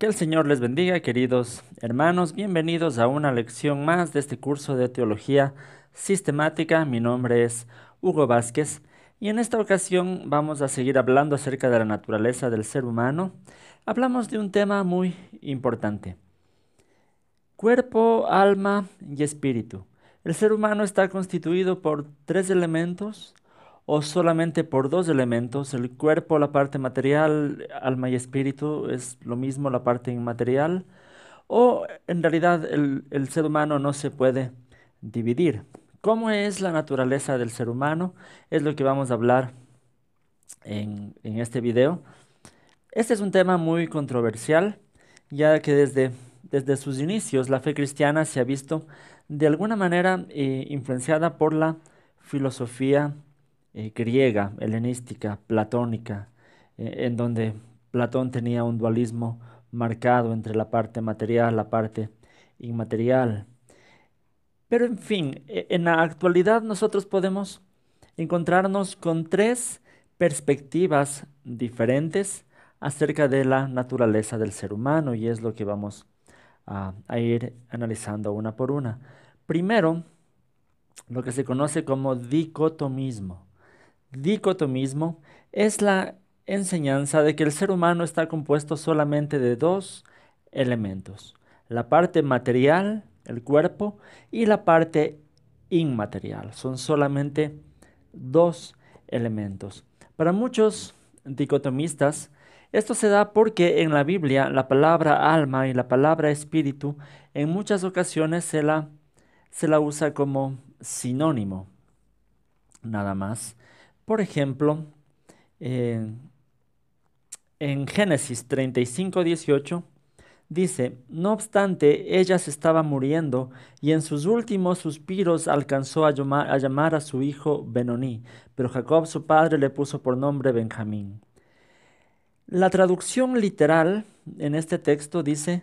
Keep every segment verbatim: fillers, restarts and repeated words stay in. Que el Señor les bendiga, queridos hermanos. Bienvenidos a una lección más de este curso de Teología Sistemática. Mi nombre es Hugo Vázquez y en esta ocasión vamos a seguir hablando acerca de la naturaleza del ser humano. Hablamos de un tema muy importante: cuerpo, alma y espíritu. El ser humano está constituido por tres elementos o solamente por dos elementos. El cuerpo, la parte material, alma y espíritu es lo mismo, la parte inmaterial, o en realidad el, el ser humano no se puede dividir. ¿Cómo es la naturaleza del ser humano? Es lo que vamos a hablar en, en este video. Este es un tema muy controversial, ya que desde, desde sus inicios la fe cristiana se ha visto de alguna manera eh, influenciada por la filosofía Eh, griega, helenística, platónica, eh, en donde Platón tenía un dualismo marcado entre la parte material, la parte inmaterial. Pero en fin, en la actualidad nosotros podemos encontrarnos con tres perspectivas diferentes acerca de la naturaleza del ser humano, y es lo que vamos a, a ir analizando una por una. Primero, lo que se conoce como dicotomismo. Dicotomismo es la enseñanza de que el ser humano está compuesto solamente de dos elementos: la parte material, el cuerpo, y la parte inmaterial. Son solamente dos elementos. Para muchos dicotomistas, esto se da porque en la Biblia la palabra alma y la palabra espíritu en muchas ocasiones se la, se la usa como sinónimo, nada más. Por ejemplo, eh, en Génesis treinta y cinco, dieciocho, dice: no obstante, ella se estaba muriendo y en sus últimos suspiros alcanzó a, llama, a llamar a su hijo Benoní, pero Jacob, su padre, le puso por nombre Benjamín. La traducción literal en este texto dice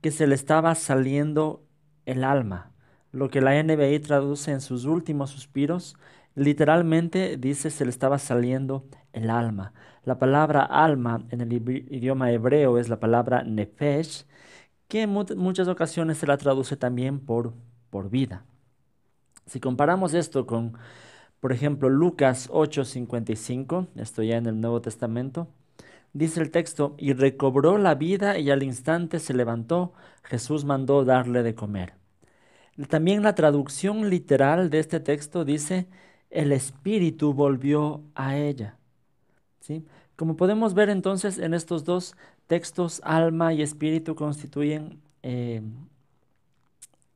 que se le estaba saliendo el alma. Lo que la N V I traduce en sus últimos suspiros, literalmente dice se le estaba saliendo el alma. La palabra alma en el idioma hebreo es la palabra nefesh, que en mu muchas ocasiones se la traduce también por, por vida. Si comparamos esto con, por ejemplo, Lucas ocho, cincuenta y cinco, esto ya en el Nuevo Testamento, dice el texto: y recobró la vida y al instante se levantó, Jesús mandó darle de comer. También la traducción literal de este texto dice: el espíritu volvió a ella. ¿Sí? Como podemos ver, entonces, en estos dos textos, alma y espíritu constituyen eh,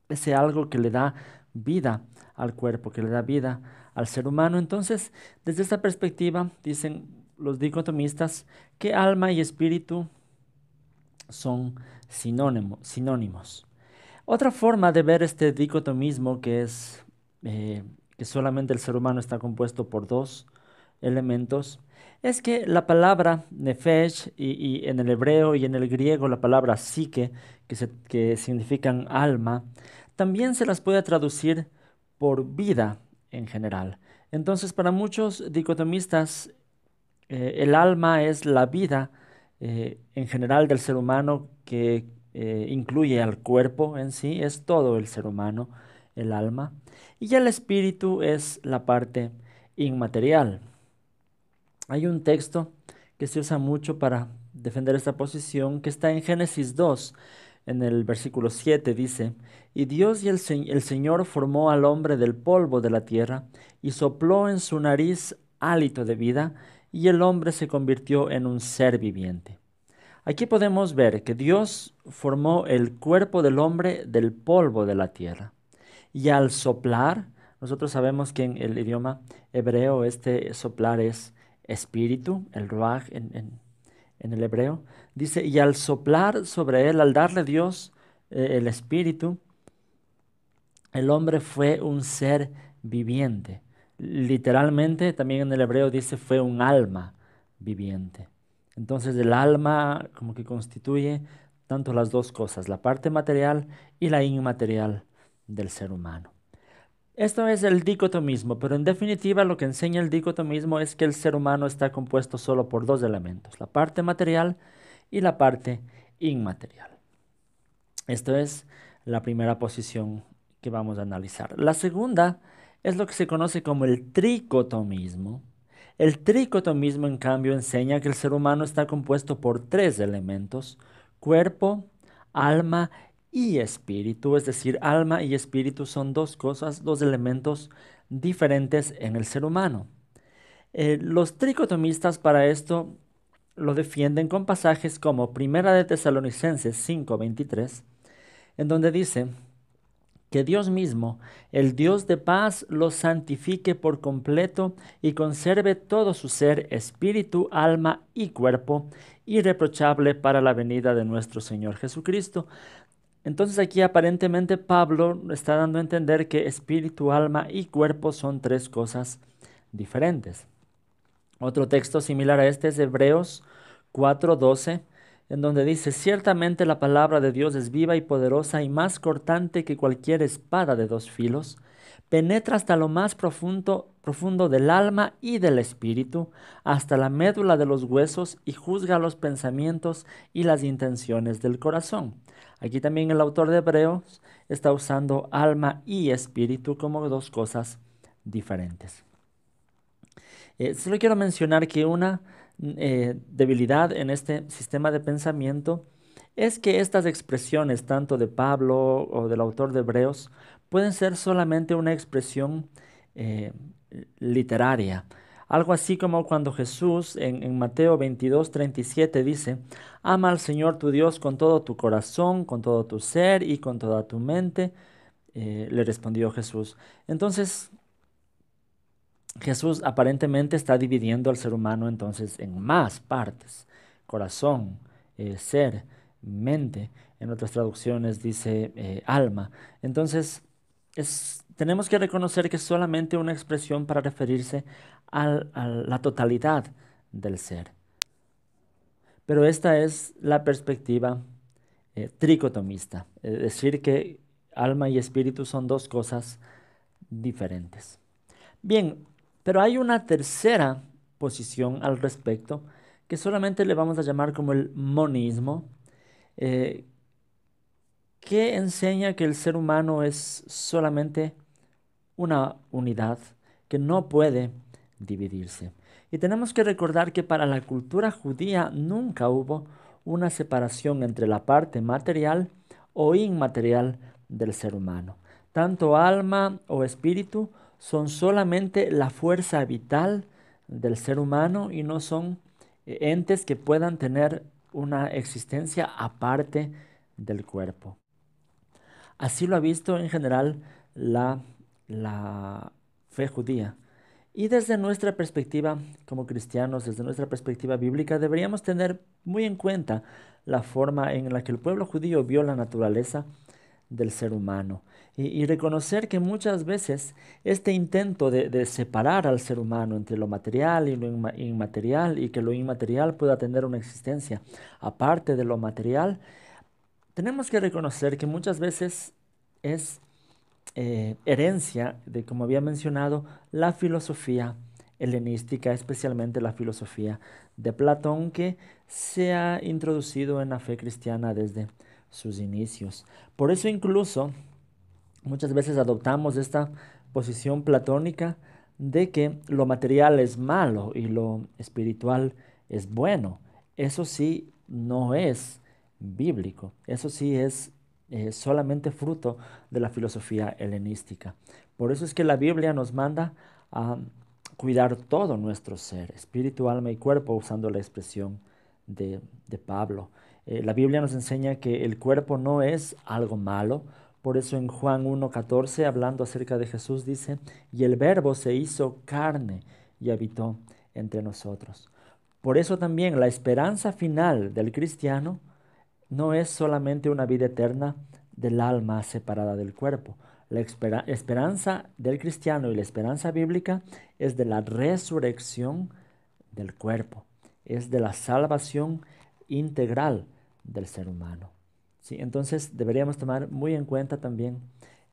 ese algo que le da vida al cuerpo, que le da vida al ser humano. Entonces, desde esta perspectiva, dicen los dicotomistas que alma y espíritu son sinónimo, sinónimos. Otra forma de ver este dicotomismo, que es eh, que solamente el ser humano está compuesto por dos elementos, es que la palabra nefesh y, y en el hebreo y en el griego la palabra psique, que, se, que significan alma, también se las puede traducir por vida en general. Entonces, para muchos dicotomistas, eh, el alma es la vida eh, en general del ser humano, que Eh, incluye al cuerpo en sí, es todo el ser humano, el alma, y el espíritu es la parte inmaterial. Hay un texto que se usa mucho para defender esta posición, que está en Génesis dos, en el versículo siete, dice: y Dios y el, se el Señor formó al hombre del polvo de la tierra y sopló en su nariz hálito de vida, y el hombre se convirtió en un ser viviente. Aquí podemos ver que Dios formó el cuerpo del hombre del polvo de la tierra. Y al soplar, nosotros sabemos que en el idioma hebreo este soplar es espíritu, el ruach en, en, en el hebreo. Dice, y al soplar sobre él, al darle Dios eh, el espíritu, el hombre fue un ser viviente. Literalmente, también en el hebreo dice, fue un alma viviente. Entonces el alma como que constituye tanto las dos cosas, la parte material y la inmaterial del ser humano. Esto es el dicotomismo, pero en definitiva lo que enseña el dicotomismo es que el ser humano está compuesto solo por dos elementos, la parte material y la parte inmaterial. Esto es la primera posición que vamos a analizar. La segunda es lo que se conoce como el tricotomismo. El tricotomismo, en cambio, enseña que el ser humano está compuesto por tres elementos: cuerpo, alma y espíritu. Es decir, alma y espíritu son dos cosas, dos elementos diferentes en el ser humano. Eh, los tricotomistas para esto lo defienden con pasajes como Primera de Tesalonicenses cinco veintitrés, en donde dice que Dios mismo, el Dios de paz, los santifique por completo y conserve todo su ser, espíritu, alma y cuerpo, irreprochable para la venida de nuestro Señor Jesucristo. Entonces aquí aparentemente Pablo está dando a entender que espíritu, alma y cuerpo son tres cosas diferentes. Otro texto similar a este es Hebreos cuatro doce, en donde dice: ciertamente la palabra de Dios es viva y poderosa y más cortante que cualquier espada de dos filos, penetra hasta lo más profundo, profundo del alma y del espíritu, hasta la médula de los huesos, y juzga los pensamientos y las intenciones del corazón. Aquí también el autor de Hebreos está usando alma y espíritu como dos cosas diferentes. Eh, solo quiero mencionar que una Eh, debilidad en este sistema de pensamiento es que estas expresiones, tanto de Pablo o del autor de Hebreos, pueden ser solamente una expresión eh, literaria. Algo así como cuando Jesús en, en Mateo veintidós treinta y siete dice: ama al Señor tu Dios con todo tu corazón, con todo tu ser y con toda tu mente, eh, le respondió Jesús. Entonces, Jesús aparentemente está dividiendo al ser humano entonces en más partes: corazón, eh, ser, mente. En otras traducciones dice eh, alma. Entonces es, tenemos que reconocer que es solamente una expresión para referirse al, a la totalidad del ser. Pero esta es la perspectiva eh, tricotomista, es decir, que alma y espíritu son dos cosas diferentes. Bien, pero hay una tercera posición al respecto que solamente le vamos a llamar como el monismo, eh, que enseña que el ser humano es solamente una unidad que no puede dividirse. Y tenemos que recordar que para la cultura judía nunca hubo una separación entre la parte material o inmaterial del ser humano. Tanto alma o espíritu son solamente la fuerza vital del ser humano y no son entes que puedan tener una existencia aparte del cuerpo. Así lo ha visto en general la, la fe judía. Y desde nuestra perspectiva como cristianos, desde nuestra perspectiva bíblica, deberíamos tener muy en cuenta la forma en la que el pueblo judío vio la naturaleza del ser humano y, y reconocer que muchas veces este intento de, de separar al ser humano entre lo material y lo inma inmaterial y que lo inmaterial pueda tener una existencia aparte de lo material, tenemos que reconocer que muchas veces es eh, herencia de, como había mencionado, la filosofía helenística, especialmente la filosofía de Platón, que se ha introducido en la fe cristiana desde sus inicios. Por eso incluso muchas veces adoptamos esta posición platónica de que lo material es malo y lo espiritual es bueno. Eso sí no es bíblico, eso sí es eh, solamente fruto de la filosofía helenística. Por eso es que la Biblia nos manda a cuidar todo nuestro ser, espíritu, alma y cuerpo, usando la expresión de, de Pablo. Eh, la Biblia nos enseña que el cuerpo no es algo malo. Por eso en Juan uno catorce, hablando acerca de Jesús, dice: y el Verbo se hizo carne y habitó entre nosotros. Por eso también la esperanza final del cristiano no es solamente una vida eterna del alma separada del cuerpo. La esper- esperanza del cristiano y la esperanza bíblica es de la resurrección del cuerpo, es de la salvación integral del ser humano. ¿Sí? Entonces deberíamos tomar muy en cuenta también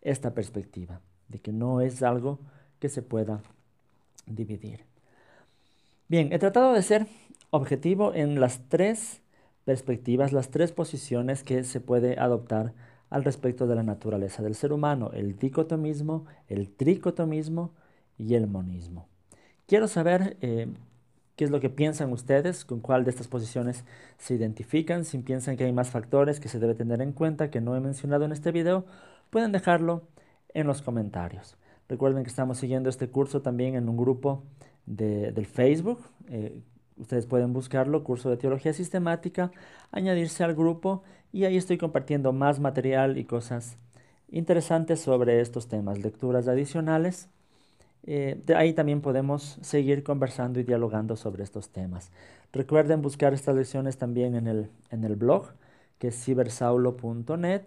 esta perspectiva de que no es algo que se pueda dividir. Bien, he tratado de ser objetivo en las tres perspectivas las tres posiciones que se puede adoptar al respecto de la naturaleza del ser humano: el dicotomismo, el tricotomismo y el monismo. Quiero saber eh, qué es lo que piensan ustedes, con cuál de estas posiciones se identifican. Si piensan que hay más factores que se debe tener en cuenta que no he mencionado en este video, pueden dejarlo en los comentarios. Recuerden que estamos siguiendo este curso también en un grupo de, del Facebook. Eh, ustedes pueden buscarlo, curso de Teología Sistemática, añadirse al grupo, y ahí estoy compartiendo más material y cosas interesantes sobre estos temas, lecturas adicionales. Eh, de ahí también podemos seguir conversando y dialogando sobre estos temas. Recuerden buscar estas lecciones también en el, en el blog, que es Cybersaulo punto net.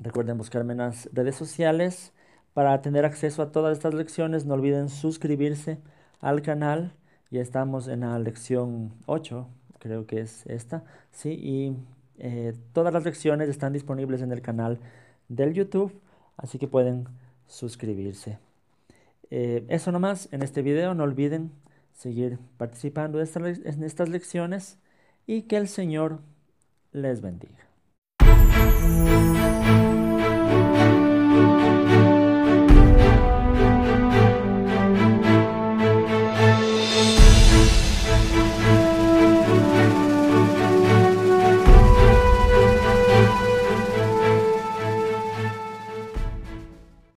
Recuerden buscarme en las redes sociales. Para tener acceso a todas estas lecciones, no olviden suscribirse al canal. Ya estamos en la lección ocho, creo que es esta, sí, y eh, todas las lecciones están disponibles en el canal del YouTube, así que pueden suscribirse. Eh, eso nomás en este video. No olviden seguir participando en estas lecciones y que el Señor les bendiga.